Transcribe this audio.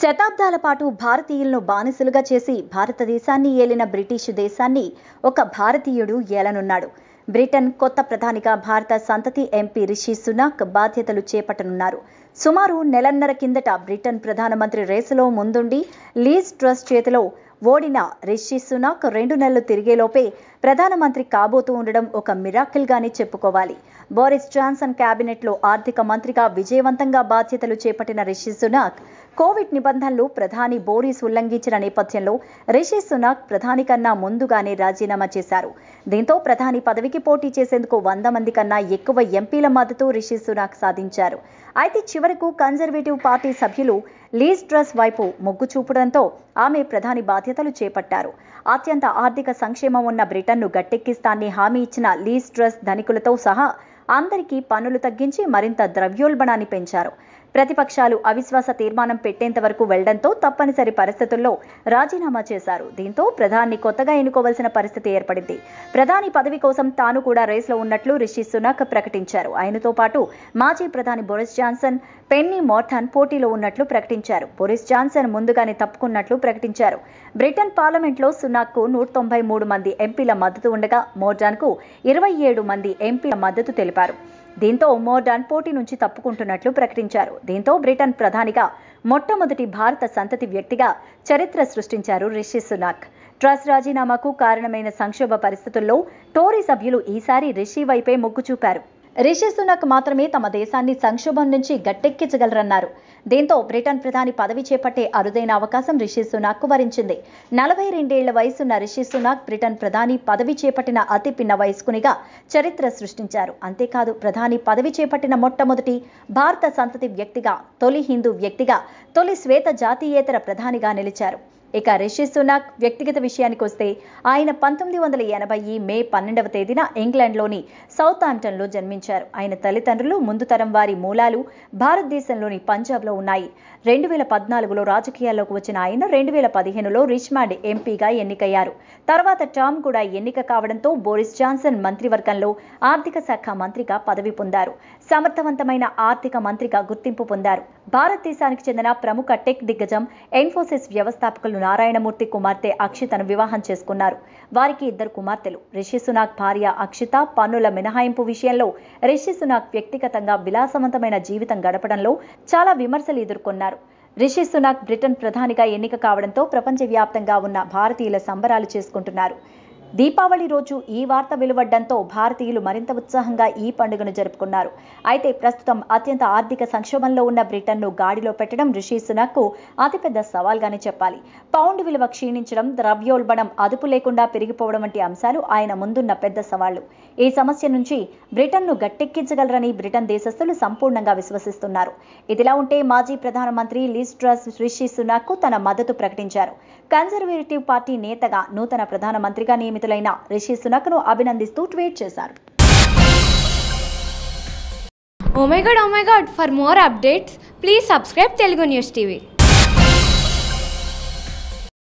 శతాబ్దాల పాటు భారతీయులను బానిసలుగా చేసి భారతదేశాన్ని ఏలిన బ్రిటిష్ దేశాన్ని ఒక భారతీయుడు ఏలనున్నాడు. బ్రిటన్ కొత్త ప్రధానిగా భారత సంతతి ఎంపీ రిషి సునాక్ బాధ్యతలు చేపట్టనున్నారు. సుమారు నెలన్నర కిందట బ్రిటన్ ప్రధానమంత్రి రేసులో ముందుండి లీజ్ ట్రస్ చేతిలో ఓడిన రిషి సునాక్ 2 నెలలు తిరిగేలోపే ప్రధానమంత్రి కాబోతూ ఉండడం ఒక మిరాకిల్గానే చెప్పుకోవాలి. బోరిస్ జాన్సన్ క్యాబినెట్లో ఆర్థిక మంత్రిగా విజయవంతంగా బాధ్యతలు చేపట్టిన రిషి సునాక్ కోవిడ్ నిబంధనలు ప్రధాని బోరిస్ ఉల్లంఘించిన నేపథ్యంలో రిషి సునాక్ ప్రధాని కన్నా ముందుగానే రాజీనామా చేశారు. దీంతో ప్రధాని పదవికి పోటీ చేసేందుకు 100 మంది కన్నా ఎక్కువ ఎంపీల మద్దతు రిషి సునాక్ సాధించారు. అయితే చివరకు కన్జర్వేటివ్ పార్టీ సభ్యులు లీజ్ ట్రస్ వైపు మొగ్గు చూపడంతో ఆమె ప్రధాని బాధ్యతలు చేపట్టారు. అత్యంత ఆర్థిక సంక్షేమం ఉన్న బ్రిటన్ను గట్టెక్కిస్తానని హామీ ఇచ్చిన లీజ్ ట్రస్ ధనికులతో సహా అందరికీ పన్నులు తగ్గించి మరింత ద్రవ్యోల్బణాన్ని పెంచారు. ప్రతిపక్షాలు అవిశ్వాస తీర్మానం పెట్టేంత వరకు వెళ్లడంతో తప్పనిసరి పరిస్థితుల్లో రాజీనామా చేశారు. దీంతో ప్రధాని కొత్తగా ఎన్నుకోవాల్సిన పరిస్థితి ఏర్పడింది. ప్రధాని పదవి కోసం తాను కూడా రేసులో ఉన్నట్లు రిషి సునాక్ ప్రకటించారు. ఆయనతో పాటు మాజీ ప్రధాని బోరిస్ జాన్సన్, పెన్నీ మోర్టన్ పోటీలో ఉన్నట్లు ప్రకటించారు. బోరిస్ జాన్సన్ ముందుగానే తప్పుకున్నట్లు ప్రకటించారు. బ్రిటన్ పార్లమెంట్లో సునాక్కు 193 మంది ఎంపీల మద్దతు ఉండగా మోర్టన్కు 27 మంది ఎంపీల మద్దతు తెలిపారు. దీంతో మోర్డాన్ పోటీ నుంచి తప్పుకుంటున్నట్లు ప్రకటించారు. దీంతో బ్రిటన్ ప్రధానిగా మొట్టమొదటి భారత సంతతి వ్యక్తిగా చరిత్ర సృష్టించారు రిషి సునాక్. ట్రస్ రాజీనామాకు కారణమైన సంక్షోభ పరిస్థితుల్లో టోరీ సభ్యులు ఈసారి రిషి వైపే మొగ్గు చూపారు. రిషి సునాక్ మాత్రమే తమ దేశాన్ని సంక్షోభం నుంచి గట్టెక్కించగలరన్నారు. దీంతో బ్రిటన్ ప్రధాని పదవి చేపట్టే అరుదైన అవకాశం రిషి సునాక్కు వరించింది. 42 ఏళ్ల వయసున్న రిషి సునాక్ బ్రిటన్ ప్రధాని పదవి చేపట్టిన అతి పిన్న వయస్కునిగా చరిత్ర సృష్టించారు. అంతేకాదు, ప్రధాని పదవి చేపట్టిన మొట్టమొదటి భారత సంతతి వ్యక్తిగా, తొలి హిందూ వ్యక్తిగా, తొలి శ్వేత జాతీయేతర ప్రధానిగా నిలిచారు. ఇక రిషి సునాక్ వ్యక్తిగత విషయానికి వస్తే ఆయన 1980 మే 12వ తేదీన ఇంగ్లాండ్లోని సౌత్ హాంప్టన్లో జన్మించారు. ఆయన తల్లిదండ్రులు ముందు తరం వారి మూలాలు భారతదేశంలోని పంజాబ్లో ఉన్నాయి. 2014లో రాజకీయాల్లోకి వచ్చిన ఆయన 2015లో రిచ్మండ్ ఎంపీగా ఎన్నికయ్యారు. తర్వాత టర్మ్ కూడా ఎన్నిక కావడంతో బోరిస్ జాన్సన్ మంత్రివర్గంలో ఆర్థిక శాఖ మంత్రిగా పదవి పొందారు. సమర్థవంతమైన ఆర్థిక మంత్రిగా గుర్తింపు పొందారు. భారతదేశానికి చెందిన ప్రముఖ టెక్ దిగ్గజం ఇన్ఫోసిస్ వ్యవస్థాపకులు నారాయణమూర్తి కుమార్తె అక్షితను వివాహం చేసుకున్నారు. వారికి 2 కుమార్తెలు. రిషి సునాక్ భార్య అక్షిత పన్నుల మినహాయింపు విషయంలో రిషి సునాక్ వ్యక్తిగతంగా విలాసవంతమైన జీవితం గడపడంలో చాలా విమర్శలు ఎదుర్కొన్నారు. రిషి సునాక్ బ్రిటన్ ప్రధానిగా ఎన్నిక కావడంతో ప్రపంచవ్యాప్తంగా ఉన్న భారతీయుల సంబరాలు చేసుకుంటున్నారు. దీపావళి రోజు ఈ వార్త వెలువడ్డంతో భారతీయులు మరింత ఉత్సాహంగా ఈ పండుగను జరుపుకున్నారు. అయితే ప్రస్తుతం అత్యంత ఆర్థిక సంక్షోభంలో ఉన్న బ్రిటన్ను గాడిలో పెట్టడం రిషి సునాక్కు అతిపెద్ద సవాల్గానే చెప్పాలి. పౌండ్ విలువ క్షీణించడం, ద్రవ్యోల్బణం అదుపు లేకుండా పెరిగిపోవడం వంటి అంశాలు ఆయన ముందున్న పెద్ద సవాళ్లు. ఈ సమస్య నుంచి బ్రిటన్ను గట్టెక్కించగలరని బ్రిటన్ దేశస్థులు సంపూర్ణంగా విశ్వసిస్తున్నారు. ఇదిలా ఉంటే మాజీ ప్రధానమంత్రి లీజ్ ట్రస్ రిషి సునాక్కు తన మద్దతు ప్రకటించారు. కన్జర్వేటివ్ పార్టీ నేతగా, నూతన ప్రధానమంత్రిగా నియమితులైన రిషి సునాక్ను అభినందిస్తూ ట్వీట్ చేశారు. Oh my God, for more updates, please subscribe Telugu News TV.